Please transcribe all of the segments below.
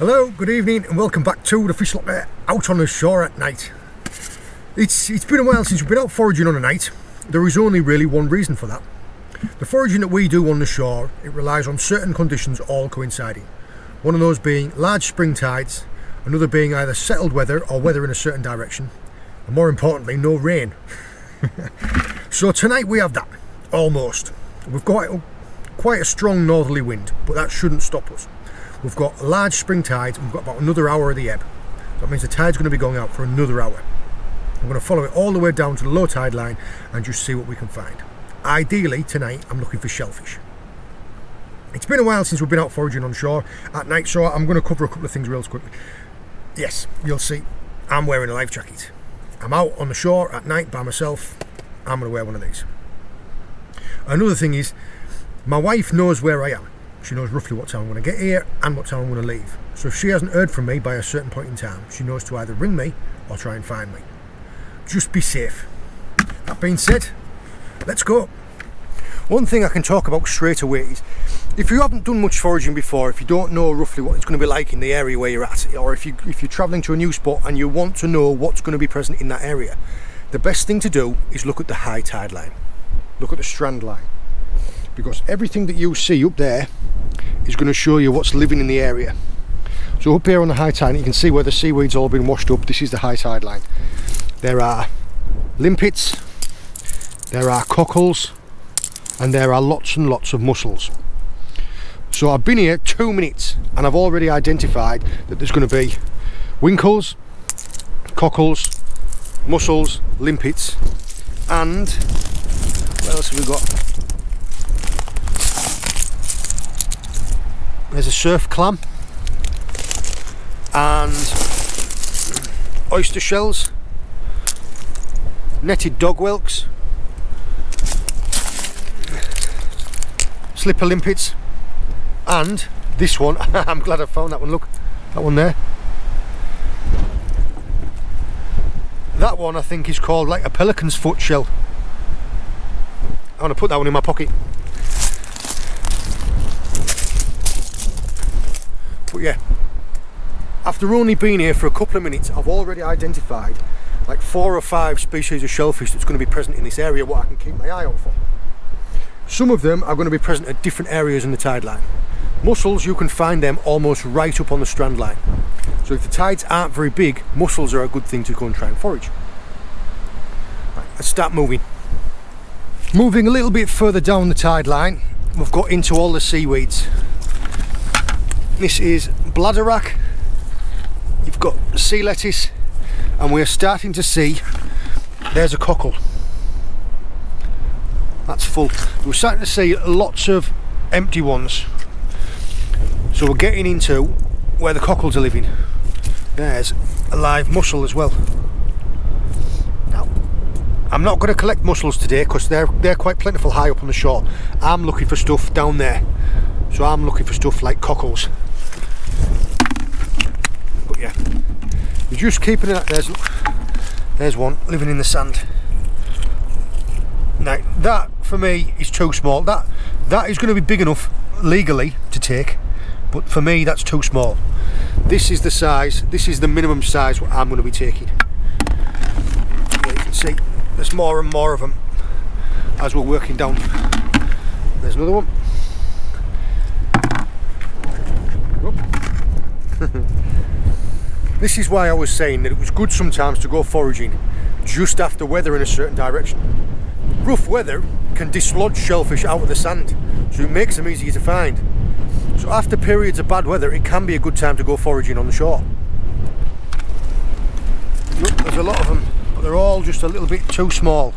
Hello, good evening and welcome back to the Fish Locker out on the shore at night. It's been a while since we've been out foraging on a night. There is only really one reason for that. The foraging that we do on the shore, it relies on certain conditions all coinciding. One of those being large spring tides, another being either settled weather or weather in a certain direction, and more importantly, no rain. So tonight we have that, almost. We've got quite a strong northerly wind, but that shouldn't stop us. We've got large spring tides, and we've got about another hour of the ebb. That means the tide's going to be going out for another hour. I'm going to follow it all the way down to the low tide line and just see what we can find. Ideally, tonight, I'm looking for shellfish. It's been a while since we've been out foraging on shore at night, so I'm going to cover a couple of things real quickly. Yes, you'll see, I'm wearing a life jacket. I'm out on the shore at night by myself. I'm going to wear one of these. Another thing is, my wife knows where I am. She knows roughly what time I'm going to get here and what time I'm going to leave. So if she hasn't heard from me by a certain point in time, she knows to either ring me or try and find me. Just be safe. That being said, let's go. One thing I can talk about straight away is, if you haven't done much foraging before, if you don't know roughly what it's going to be like in the area where you're at, or if you're travelling to a new spot and you want to know what's going to be present in that area, the best thing to do is look at the high tide line. Look at the strand line. Because everything that you see up there is going to show you what's living in the area. So up here on the high tide, you can see where the seaweed's all been washed up. This is the high tide line. There are limpets, there are cockles, and there are lots and lots of mussels. So I've been here 2 minutes and I've already identified that there's going to be winkles, cockles, mussels, limpets, and what else have we got? There's a surf clam and oyster shells, netted dog whelks, slipper limpets, and this one, I'm glad I found that one, look, that one there. That one I think is called like a pelican's foot shell. I'm gonna put that one in my pocket. But yeah, after only being here for a couple of minutes, I've already identified like 4 or 5 species of shellfish that's going to be present in this area, what I can keep my eye out for. Some of them are going to be present at different areas in the tide line. Mussels, you can find them almost right up on the strand line. So if the tides aren't very big, mussels are a good thing to go and try and forage. Right, let's start moving. Moving a little bit further down the tide line, we've got into all the seaweeds. This is bladderwrack, you've got sea lettuce, and we're starting to see, there's a cockle. That's full. We're starting to see lots of empty ones. So we're getting into where the cockles are living. There's a live mussel as well. Now, I'm not going to collect mussels today because they're quite plentiful high up on the shore. I'm looking for stuff down there. So I'm looking for stuff like cockles. Yeah, we're just keeping it. There's one living in the sand. Now that for me is too small. That is going to be big enough legally to take, but for me that's too small. This is the size. This is the minimum size what I'm going to be taking. Yeah, you can see there's more and more of them as we're working down. There's another one. This is why I was saying that it was good sometimes to go foraging just after weather in a certain direction. Rough weather can dislodge shellfish out of the sand, so it makes them easier to find. So after periods of bad weather, it can be a good time to go foraging on the shore. Look, there's a lot of them, but they're all just a little bit too small.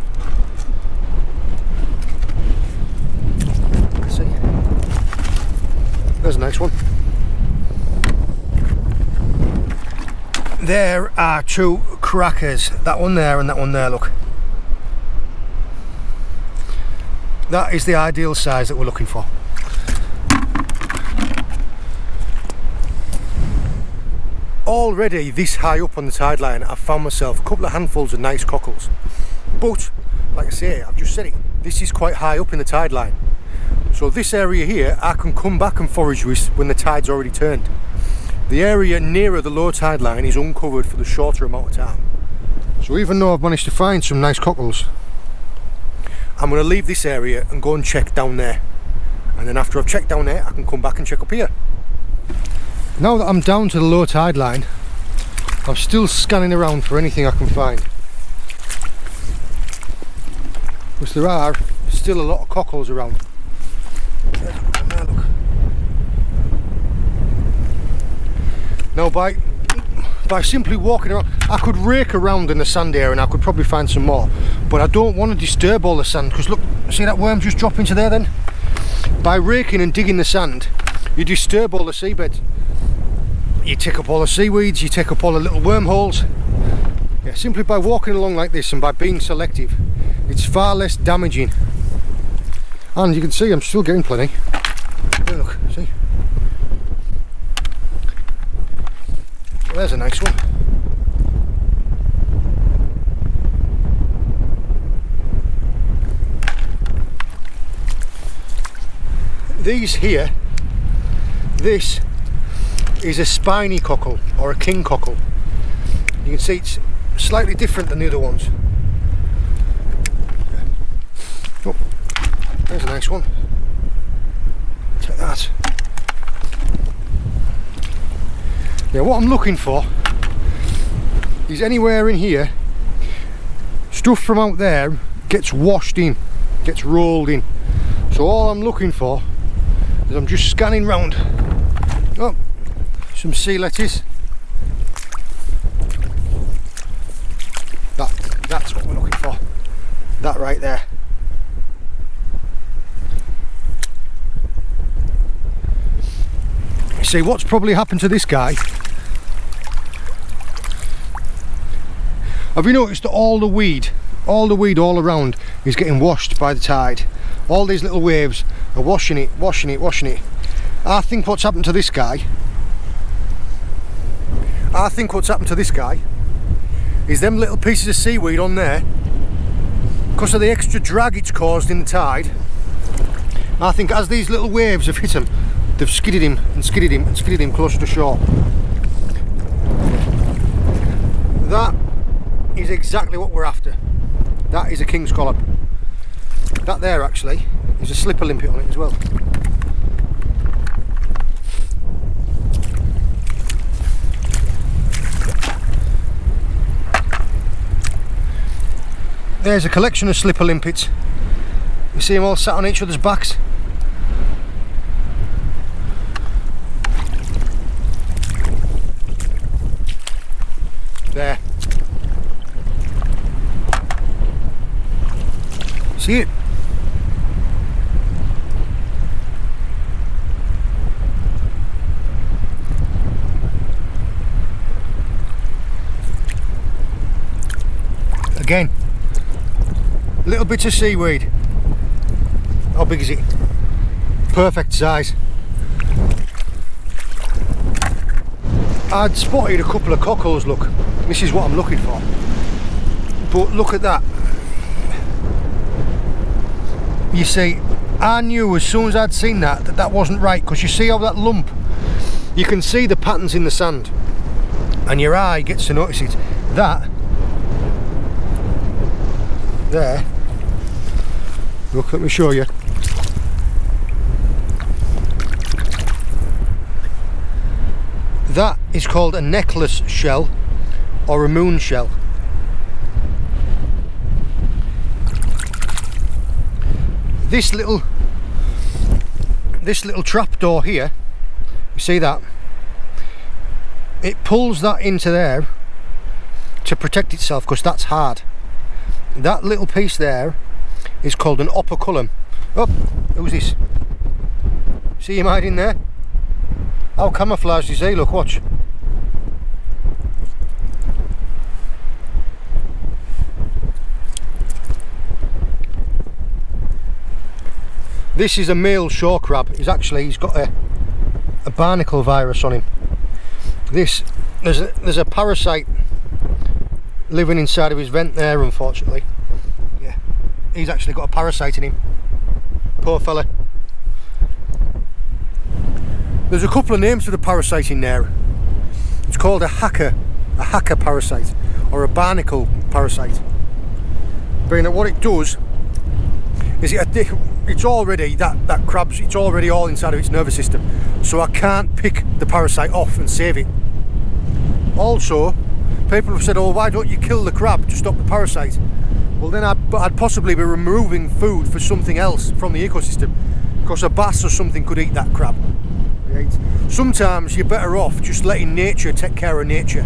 Let's see. There's a nice one. There are 2 crackers, that one there and that one there, look. That is the ideal size that we're looking for. Already this high up on the tide line, I've found myself a couple of handfuls of nice cockles. But, like I say, I've just said it, this is quite high up in the tide line. So this area here, I can come back and forage with when the tide's already turned. The area nearer the low tide line is uncovered for the shorter amount of time. So even though I've managed to find some nice cockles, I'm going to leave this area and go and check down there. And then after I've checked down there, I can come back and check up here. Now that I'm down to the low tide line, I'm still scanning around for anything I can find. Because there are still a lot of cockles around. There's one down there, look. Now by simply walking around, I could rake around in the sand here and I could probably find some more. But I don't want to disturb all the sand, because look, see that worm just drop into there then? By raking and digging the sand, you disturb all the seabeds. You take up all the seaweeds, you take up all the little wormholes. Yeah, simply by walking along like this and by being selective, it's far less damaging. And you can see I'm still getting plenty. There, look, see? Well, there's a nice one. These here, this is a spiny cockle, or a king cockle. You can see it's slightly different than the other ones. Oh, there's a nice one. Take that. Now what I'm looking for is anywhere in here, stuff from out there gets washed in, gets rolled in. So all I'm looking for is, I'm just scanning round. Oh, some sea lettuce. That's what we're looking for. That right there. See, what's probably happened to this guy, have you noticed that all the weed all around is getting washed by the tide? All these little waves are washing it, washing it, washing it. I think what's happened to this guy is them little pieces of seaweed on there, because of the extra drag it's caused in the tide. I think as these little waves have hit him, they've skidded him and skidded him and skidded him closer to shore. That is exactly what we're after. That is a king's collop. That there actually is a slipper limpet on it as well. There's a collection of slipper limpets. You see them all sat on each other's backs. There. See it? Again, little bit of seaweed. How big is it? Perfect size. I'd spotted a couple of cockles, look. This is what I'm looking for. But look at that. You see, I knew as soon as I'd seen that wasn't right, because you see how that lump, you can see the patterns in the sand and your eye gets to notice it. That there, look, let me show you. That is called a necklace shell, or a moon shell. This little trapdoor here, you see that? It pulls that into there to protect itself, because that's hard. That little piece there is called an operculum. Oh, who's this? See him hiding there? How camouflaged is he? Look, watch. This is a male shore crab. He's got a barnacle virus on him. There's a parasite living inside of his vent there, unfortunately. Yeah, he's actually got a parasite in him. Poor fella. There's a couple of names for the parasite in there. called a hacker parasite, or a barnacle parasite, being that what it does is it's already that crab's, it's already all inside of its nervous system, so I can't pick the parasite off and save it. Also, people have said, oh, why don't you kill the crab to stop the parasite? Well, then I'd possibly be removing food for something else from the ecosystem, because a bass or something could eat that crab. Right? Sometimes you're better off just letting nature take care of nature.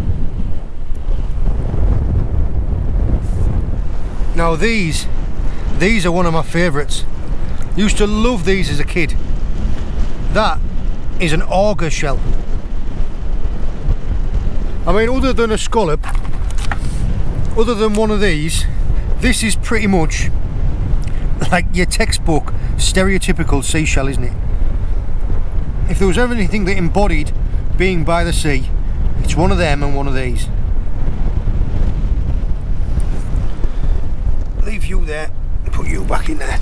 Now these are one of my favourites. Used to love these as a kid. That is an auger shell. I mean, other than a scallop, other than one of these, this is pretty much like your textbook stereotypical seashell, isn't it? If there was ever anything that embodied being by the sea, it's one of them and one of these. Leave you there, put you back in there.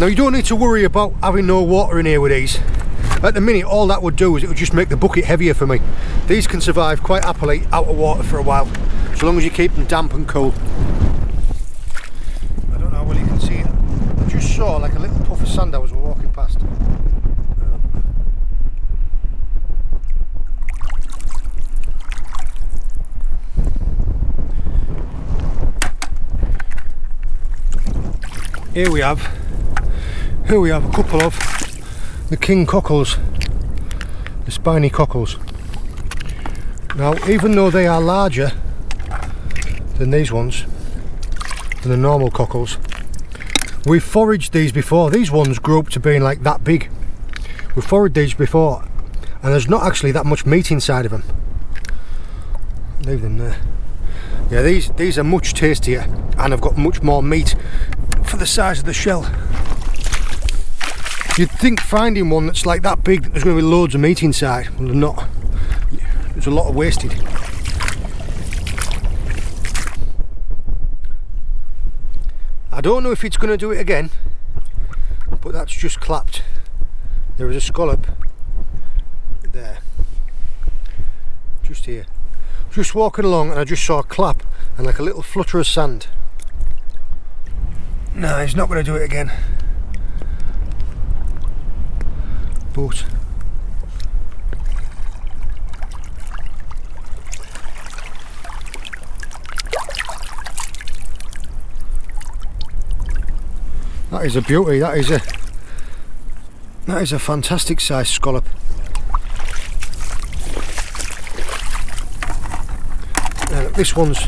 Now you don't need to worry about having no water in here with these. At the minute, all that would do is it would just make the bucket heavier for me. These can survive quite happily out of water for a while, so long as you keep them damp and cool. I don't know whether you can see it. I just saw like a little puff of sand as we were walking past. Here we have a couple of the king cockles, the spiny cockles. Now, even though they are larger than these ones, than the normal cockles, we've foraged these before. These ones grew up to being like that big. We've foraged these before, and there's not actually that much meat inside of them. Leave them there. Yeah, these are much tastier, and have got much more meat for the size of the shell. You'd think finding one that's like that big, there's going to be loads of meat inside. Well, not. There's a lot of wasted. I don't know if it's going to do it again, but that's just clapped. There is a scallop there, just here. Just walking along, and I just saw a clap and like a little flutter of sand. No, he's not going to do it again. But that is a beauty. That is a fantastic sized scallop. And look, this one's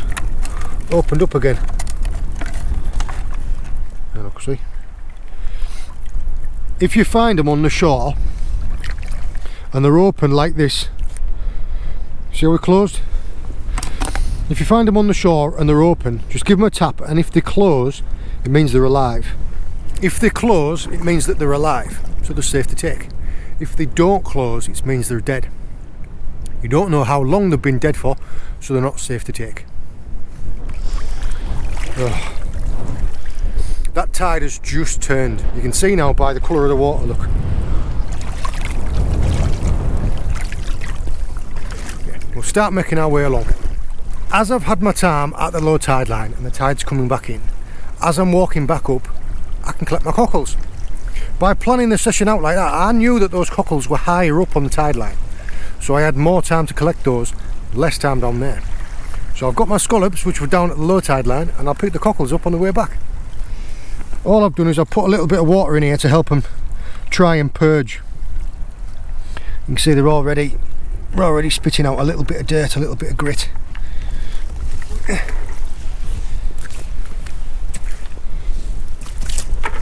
opened up again. And look, see, if you find them on the shore and they're open like this, see how we're closed? If you find them on the shore and they're open, just give them a tap, and if they close, it means they're alive. If they close, it means that they're alive, so they're safe to take. If they don't close, it means they're dead. You don't know how long they've been dead for, so they're not safe to take. Ugh. That tide has just turned. You can see now by the colour of the water, look. We'll start making our way along. As I've had my time at the low tide line and the tide's coming back in, as I'm walking back up, I can collect my cockles. By planning the session out like that, I knew that those cockles were higher up on the tide line, so I had more time to collect those, less time down there. So I've got my scallops, which were down at the low tide line, and I'll pick the cockles up on the way back. All I've done is I've put a little bit of water in here to help them try and purge. You can see we're already spitting out a little bit of dirt, a little bit of grit.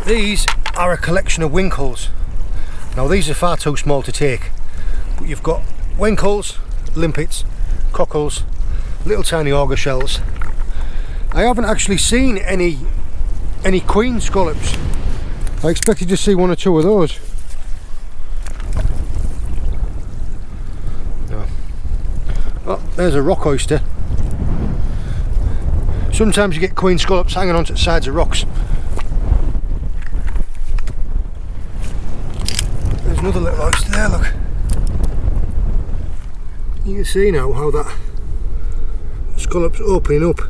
These are a collection of winkles. Now these are far too small to take, but you've got winkles, limpets, cockles, little tiny auger shells. I haven't actually seen any queen scallops. I expected to see one or two of those. Oh, there's a rock oyster. Sometimes you get queen scallops hanging onto the sides of rocks. There's another little oyster there, look. You can see now how that scallop's opening up.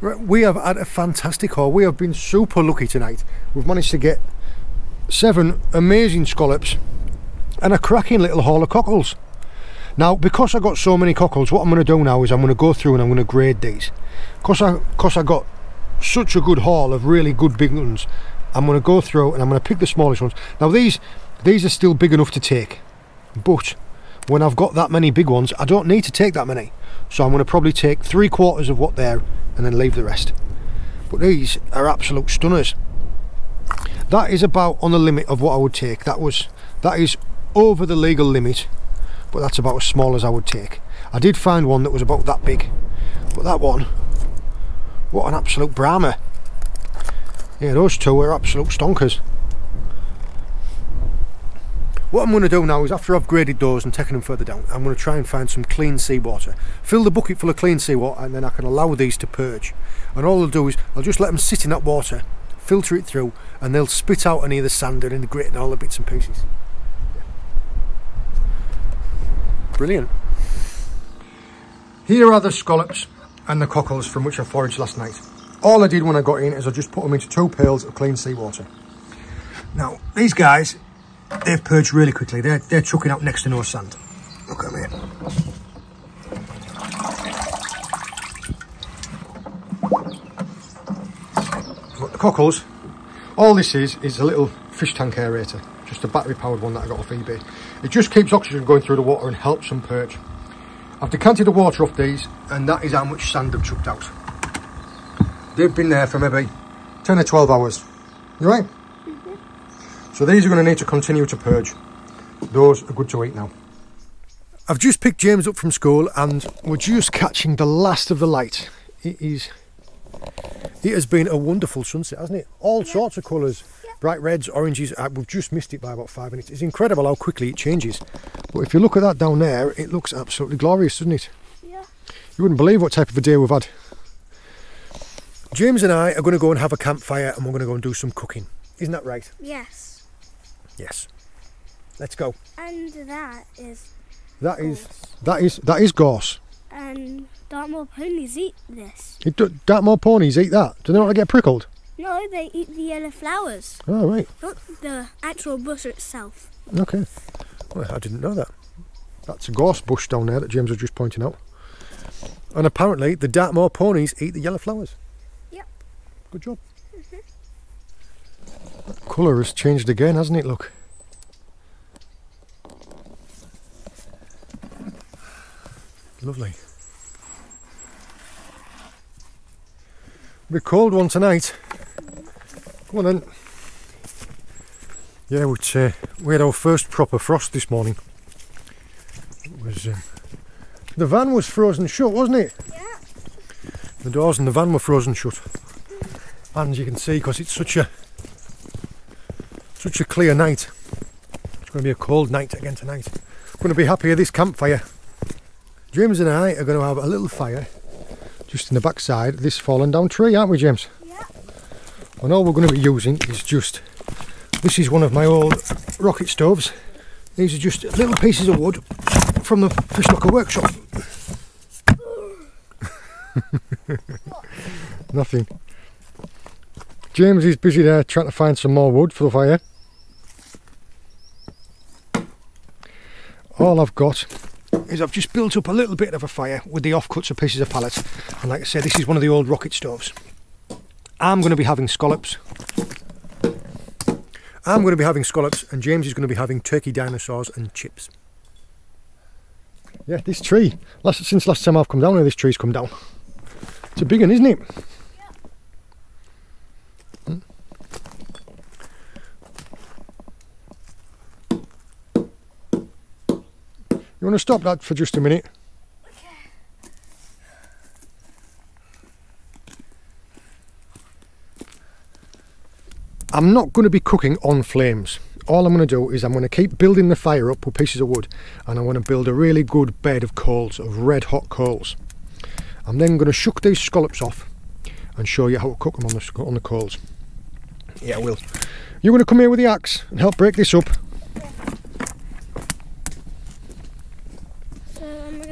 Right, we have had a fantastic haul. We have been super lucky tonight. We've managed to get 7 amazing scallops and a cracking little haul of cockles. Now, because I got so many cockles, what I'm going to do now is I'm going to go through and I'm going to grade these. Because I got such a good haul of really good big ones, I'm going to go through and I'm going to pick the smallest ones. Now these are still big enough to take, but when I've got that many big ones, I don't need to take that many. So I'm going to probably take 3/4 of what they're and then leave the rest. But these are absolute stunners. That is about on the limit of what I would take. That is over the legal limit, but that's about as small as I would take. I did find one that was about that big, but that one, what an absolute Brahma. Yeah, those two are absolute stonkers. What I'm going to do now is, after I've graded those and taken them further down, I'm going to try and find some clean seawater. Fill the bucket full of clean seawater and then I can allow these to purge. And all I'll do is, I'll just let them sit in that water, filter it through, and they'll spit out any of the sand and the grit and all the bits and pieces. Brilliant. Here are the scallops and the cockles from which I foraged last night. All I did when I got in is I just put them into 2 pails of clean seawater. Now, these guys, they've purged really quickly. They're chucking out next to no sand. Look at them here. But the cockles, all this is a little fish tank aerator, just a battery powered one that I got off eBay. It just keeps oxygen going through the water and helps them purge. I've decanted the water off these and that is how much sand they've chucked out. They've been there for maybe 10 or 12 hours. You right? So these are going to need to continue to purge. Those are good to eat now. I've just picked James up from school and we're just catching the last of the light. It has been a wonderful sunset, hasn't it? All sorts of colours, bright reds, oranges. We've just missed it by about 5 minutes. It's incredible how quickly it changes. But if you look at that down there, it looks absolutely glorious, doesn't it? Yeah. You wouldn't believe what type of a day we've had. James and I are going to go and have a campfire and we're going to go and do some cooking. Isn't that right? Yes. Yes, let's go. And that is gorse. And Dartmoor ponies eat this. Dartmoor ponies eat that? Do they not get prickled? No, they eat the yellow flowers. Oh right. Not the actual bush itself. Okay. Well, I didn't know that. That's a gorse bush down there that James was just pointing out. And apparently the Dartmoor ponies eat the yellow flowers. Yep. Good job. Colour has changed again, hasn't it? Look. Lovely. It'll be a cold one tonight. Come on then. Yeah, we had our first proper frost this morning. It was the van was frozen shut, wasn't it? Yeah. The doors in the van were frozen shut. And you can see, because it's such a clear night. It's going to be a cold night again tonight. I'm going to be happy with this campfire. James and I are going to have a little fire just in the backside of this fallen down tree, aren't we, James? Yeah. And all we're going to be using is just, this is one of my old rocket stoves. These are just little pieces of wood from the Fish Locker workshop. Nothing. James is busy there trying to find some more wood for the fire. All I've got is I've just built up a little bit of a fire with the offcuts of pieces of pallets. And like I said, this is one of the old rocket stoves. I'm going to be having scallops. I'm going to be having scallops and James is going to be having turkey dinosaurs and chips. Yeah, this tree, since last time I've come down here, this tree's come down. It's a big one, isn't it? You want to stop that for just a minute? Okay. I'm not going to be cooking on flames. All I'm going to do is I'm going to keep building the fire up with pieces of wood and I want to build a really good bed of coals, of red hot coals. I'm then going to shuck these scallops off and show you how to cook them on the coals. Yeah, I will. You're going to come here with the axe and help break this up.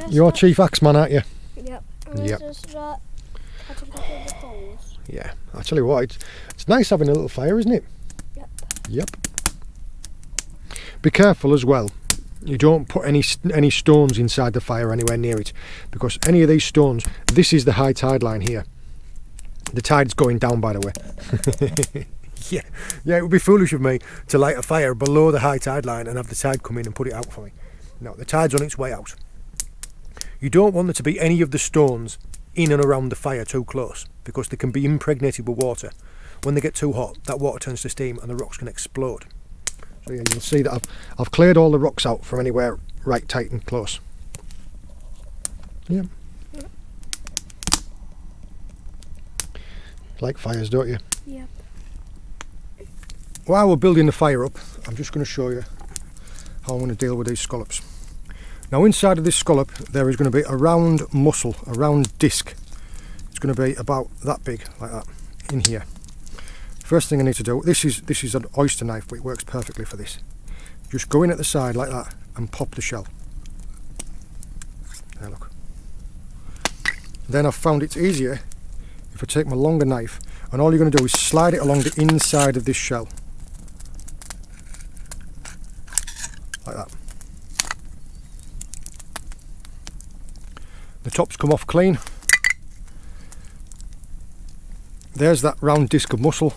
You're chief axe man, aren't you? Yep. Yeah, I tell you what, it's nice having a little fire, isn't it? Yep. Yep. Be careful as well. You don't put any stones inside the fire anywhere near it, because any of these stones, this is the high tide line here. The tide's going down, by the way. Yeah, yeah, it would be foolish of me to light a fire below the high tide line and have the tide come in and put it out for me. No, the tide's on its way out. You don't want there to be any of the stones in and around the fire too close, because they can be impregnated with water. When they get too hot, that water turns to steam and the rocks can explode. So yeah, you'll see that I've cleared all the rocks out from anywhere right tight and close. Yeah. Like fires, don't you? Yeah. While we're building the fire up, I'm just going to show you how I'm going to deal with these scallops. Now, inside of this scallop there is going to be a round mussel, a round disc. It's going to be about that big, like that, in here. First thing I need to do, this is an oyster knife, but it works perfectly for this. Just go in at the side like that and pop the shell. There, look. Then I've found it's easier if I take my longer knife, and all you're going to do is slide it along the inside of this shell. Like that. The tops come off clean. There's that round disc of mussel.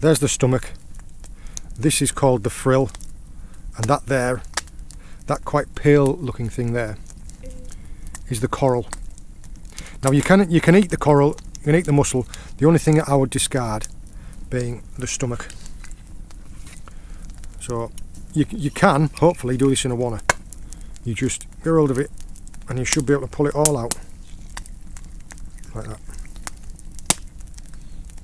There's the stomach. This is called the frill, and that there, that quite pale looking thing there, is the coral. Now you can eat the coral, you can eat the mussel. The only thing that I would discard being the stomach. So you can hopefully do this in a wanna. You just get hold of it, and you should be able to pull it all out like that.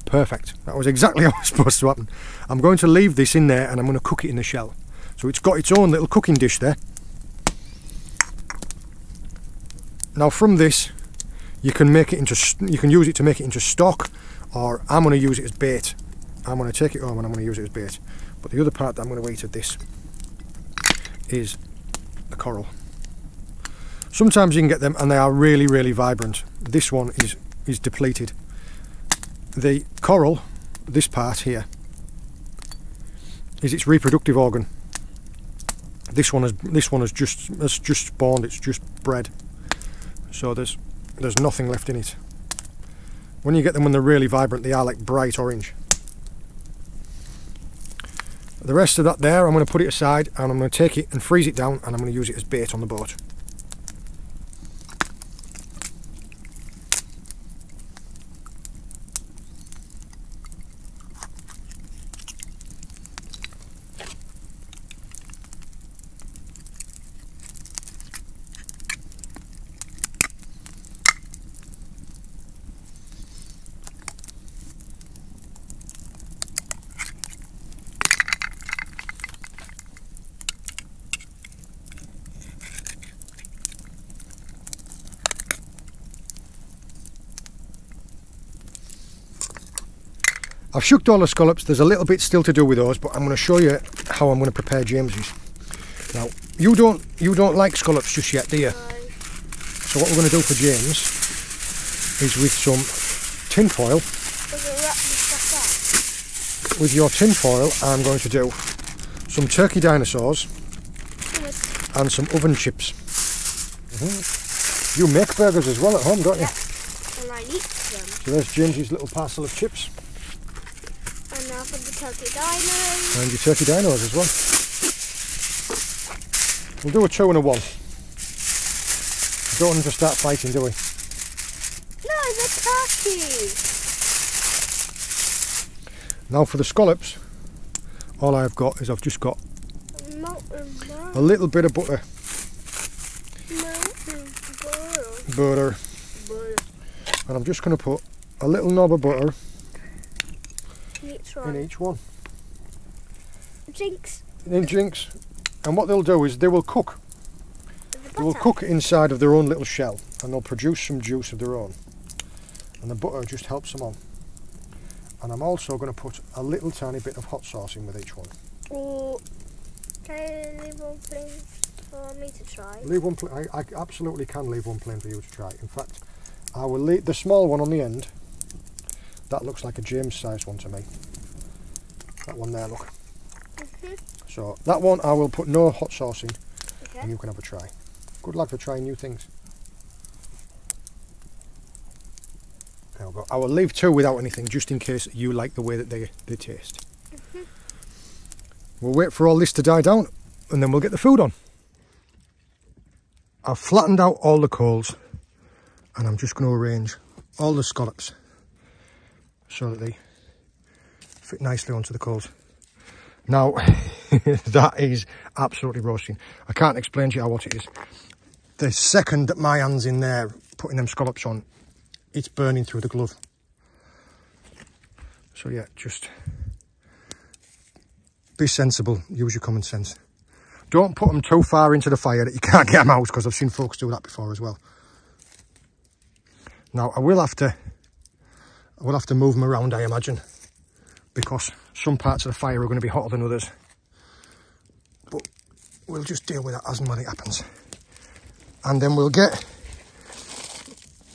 Perfect. That was exactly how it was supposed to happen. I'm going to leave this in there and I'm going to cook it in the shell. So it's got its own little cooking dish there. Now from this you can make it into, you can use it to make it into stock, or I'm going to use it as bait. I'm going to take it home and I'm going to use it as bait. But the other part that I'm going to eat of this is the coral. Sometimes you can get them and they are really, really vibrant. This one is depleted. The coral, this part here, is its reproductive organ. This one has just spawned, it's just bred. So there's nothing left in it. When you get them when they're really vibrant, they are like bright orange. The rest of that there, I'm going to put it aside and I'm going to take it and freeze it down and I'm going to use it as bait on the boat. I've shooked all the scallops. There's a little bit still to do with those, but I'm going to show you how I'm going to prepare James's. Now, you don't like scallops just yet, do you? No. So what we're going to do for James is with some tin foil. With your tin foil, I'm going to do some turkey dinosaurs and some oven chips. You make burgers as well at home, don't you? Yeah. And I eat them. So there's James's little parcel of chips. And your turkey dinos as well. We'll do a 2 and a 1. We don't want them to start fighting, do we? No, they're turkeys. Now for the scallops, all I've got is I've just got a little bit of butter. And I'm just going to put a little knob of butter in each one. Jinx. And what they'll do is they will cook. They will cook inside of their own little shell and they'll produce some juice of their own. And the butter just helps them on. And I'm also going to put a little tiny bit of hot sauce in with each one. Oh, can you leave one plain for me to try? Leave one plain. I absolutely can leave one plain for you to try. In fact, I will leave the small one on the end. That looks like a James size one to me. That one there, look. Mm-hmm. So that one I will put no hot sauce in, okay, and you can have a try. Good luck for trying new things. There we go. I will leave two without anything, just in case you like the way that they taste. Mm-hmm. We'll wait for all this to die down, and then we'll get the food on. I've flattened out all the coals, and I'm just going to arrange all the scallops so that they fit nicely onto the coals. Now, that is absolutely roasting. I can't explain to you how hot it is. The second that my hand's in there putting them scallops on, it's burning through the glove. So yeah, just be sensible, use your common sense. Don't put them too far into the fire that you can't get them out, because I've seen folks do that before as well. Now, I will have to move them around, I imagine, because some parts of the fire are going to be hotter than others. But we'll just deal with that as and when it happens. And then we'll get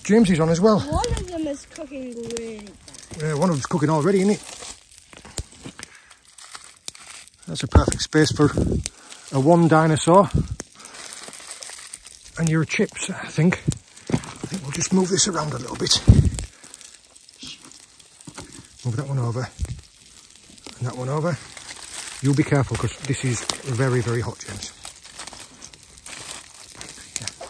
James's on as well. One of them is cooking really fast. Yeah, one of them's cooking already, isn't it? That's a perfect space for a one dinosaur. And your chips, I think. We'll just move this around a little bit. Move that one over. And that one over. You'll be careful because this is very, very hot, James. Yeah.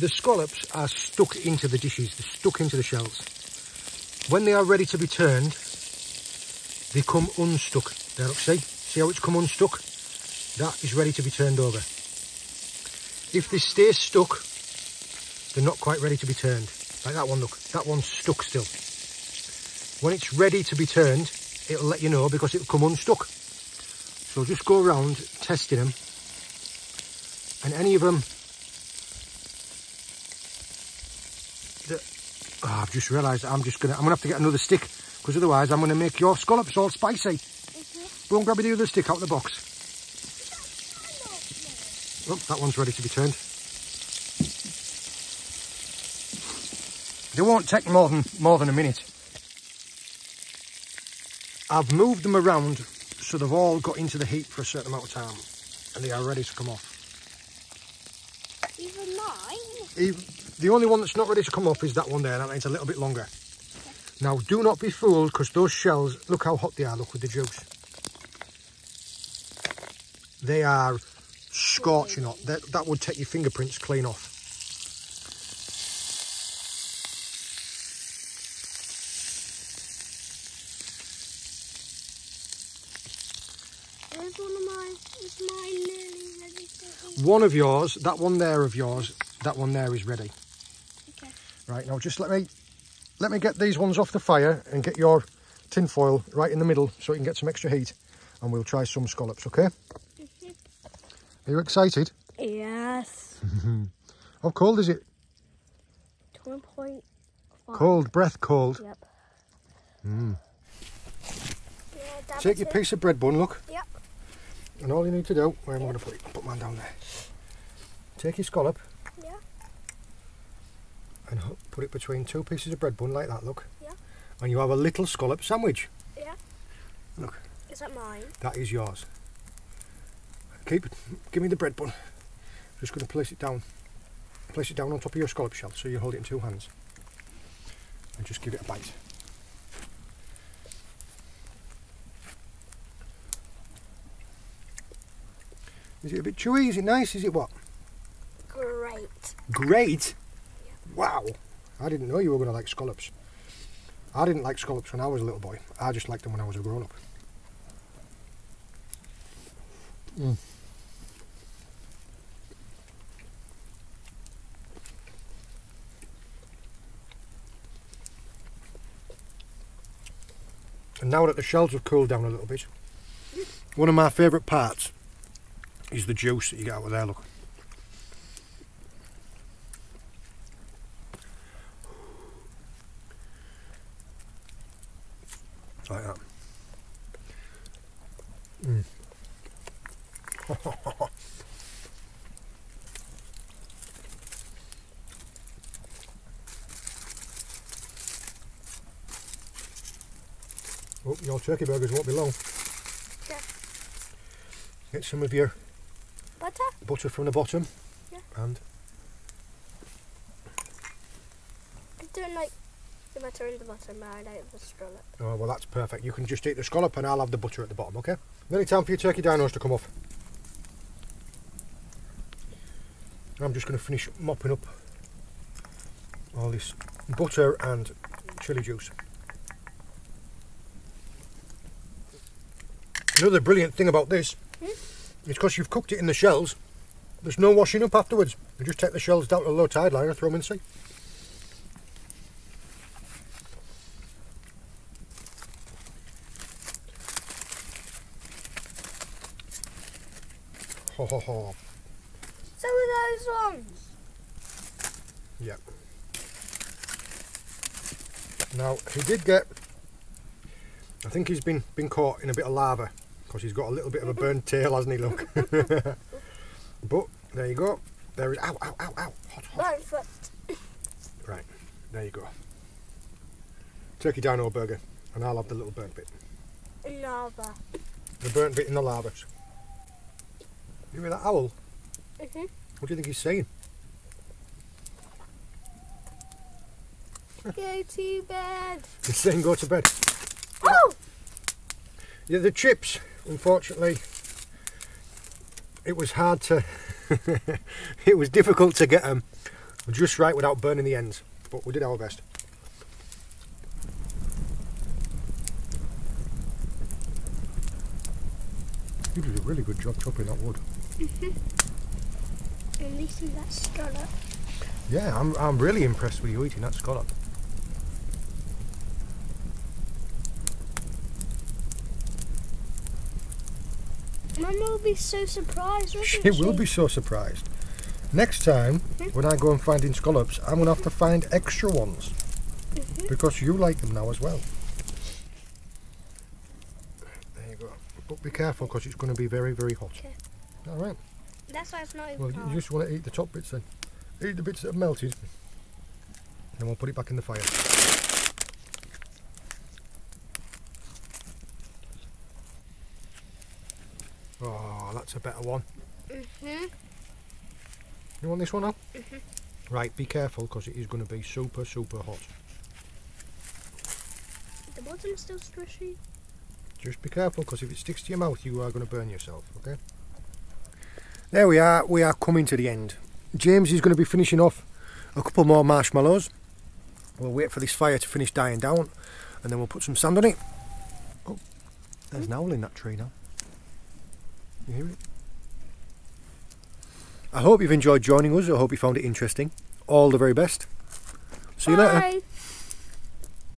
The scallops are stuck into the dishes, they're stuck into the shells. When they are ready to be turned, they come unstuck. There, look, see? See how it's come unstuck? That is ready to be turned over. If they stay stuck, they're not quite ready to be turned. Like that one, look, that one's stuck still. When it's ready to be turned, it'll let you know because it'll come unstuck. So just go around testing them, and any of them that, oh, I've just realised I'm gonna have to get another stick, because otherwise I'm gonna make your scallops all spicy. Mm-hmm. Go and grab the other stick out of the box. Oh, that one's ready to be turned. They won't take more than a minute. I've moved them around so they've all got into the heat for a certain amount of time and they are ready to come off. Even mine? The only one that's not ready to come off is that one there, and that needs a little bit longer. Now do not be fooled, because those shells, look how hot they are, look, with the juice. They are scorching hot. That would take your fingerprints clean off. One of yours, that one there of yours, that one there is ready. Okay. Right, now just let me get these ones off the fire and get your tin foil right in the middle so you can get some extra heat, and we'll try some scallops, okay? Mm-hmm. Are you excited? Yes. How cold is it? 1.5. Cold, breath cold. Yep. Mm. Yeah, take your piece of bread bun, look. Yep. And all you need to do, where am I going to put it? I'll put mine down there. Take your scallop. Yeah. And put it between two pieces of bread bun like that, look. Yeah. And you have a little scallop sandwich. Yeah. Look. Is that mine? That is yours. Keep it. Give me the bread bun. I'm just going to place it down. Place it down on top of your scallop shell so you hold it in two hands. And just give it a bite. Is it a bit chewy? Is it nice? Is it what? Great. Great? Yeah. Wow. I didn't know you were going to like scallops. I didn't like scallops when I was a little boy. I just liked them when I was a grown-up. Mm. And now that the shells have cooled down a little bit, One of my favourite parts is the juice that you get out of there, look. Like that. Mm. Oh, your turkey burgers won't be long. Yeah. Get some of your butter from the bottom. Yeah. And I'm doing like the butter in the bottom, I don't have the scallop. Oh well, that's perfect. You can just eat the scallop and I'll have the butter at the bottom, okay? Nearly time for your turkey dinos to come off. I'm just going to finish mopping up all this butter and chilli juice. Another brilliant thing about this is because you've cooked it in the shells, there's no washing up afterwards. You just take the shells down to the low tide line and throw them in the sea. Ho ho ho. So are those ones? Yep. Yeah. Now he did get, I think he's been caught in a bit of lava. Because he's got a little bit of a burnt tail, hasn't he, look? But there you go. There is, ow, ow, ow, ow, hot, hot. Right, there you go. Turkey dino burger, and I'll have the little burnt bit. Lava. The burnt bit in the lava. You hear that owl? Mm-hmm. What do you think he's saying? Go to bed. He's saying go to bed. Oh! Yeah, the chips. Unfortunately, it was hard to, it was difficult to get them just right without burning the ends, but we did our best. You did a really good job chopping that wood. Mm-hmm. And eating that scallop. Yeah, I'm really impressed with you eating that scallop. Mum will be so surprised, won't she? She will be so surprised. Next time, when I go and finding scallops, I'm going to have to find extra ones. Because you like them now as well. There you go. But be careful, because it's going to be very, very hot. Okay. Alright. That's why it's not even hot. Well, you just want to eat the top bits then. Eat the bits that have melted. And we'll put it back in the fire. Oh, that's a better one. Mm-hmm. You want this one now? Mm-hmm. Right, be careful because it is going to be super, super hot. The bottom's still squishy. Just be careful because if it sticks to your mouth, you are going to burn yourself, okay? There we are. We are coming to the end. James is going to be finishing off a couple more marshmallows. We'll wait for this fire to finish dying down and then we'll put some sand on it. Oh, there's an owl in that tree now. You hear it? I hope you've enjoyed joining us. I hope you found it interesting. All the very best. See you later.